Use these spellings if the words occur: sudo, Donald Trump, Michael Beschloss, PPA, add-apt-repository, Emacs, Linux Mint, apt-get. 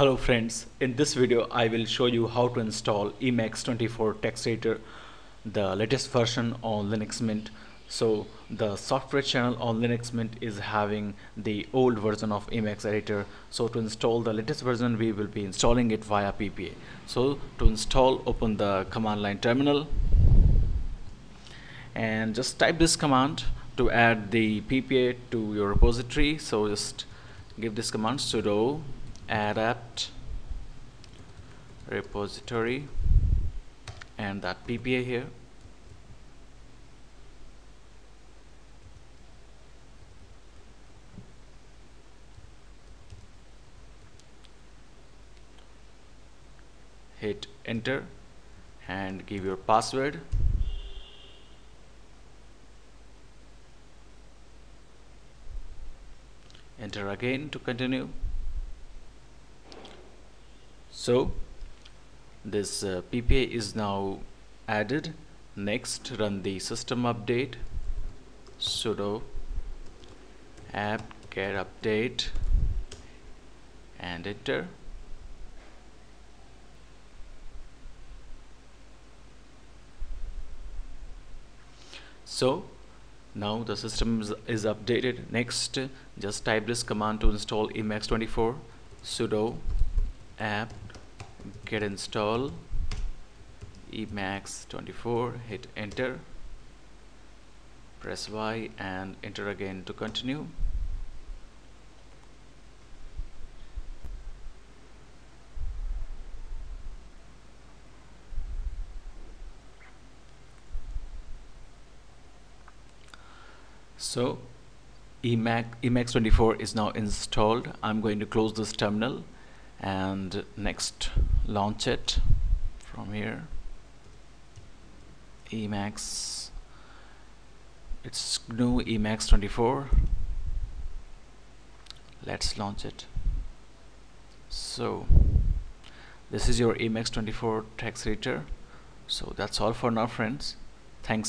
Hello friends, in this video I will show you how to install Emacs 24 text editor, the latest version on Linux Mint. So the software channel on Linux Mint is having the old version of Emacs editor. So to install the latest version, we will be installing it via PPA. So to install, open the command line terminal and just type this command to add the PPA to your repository. So just give this command sudo apt repository and that PPA here. Hit enter and give your password. Enter again to continue. So this PPA is now added. Next, run the system update sudo apt-get update and enter. So now the system is updated. Next, just type this command to install Emacs 24 sudo apt-get install Emacs 24, hit enter, press Y and enter again to continue. So Emacs 24 is now installed. I'm going to close this terminal and next launch it from here. Emacs, it's GNU Emacs 24. Let's launch it. So this is your Emacs 24 text editor. So that's all for now, friends. Thanks for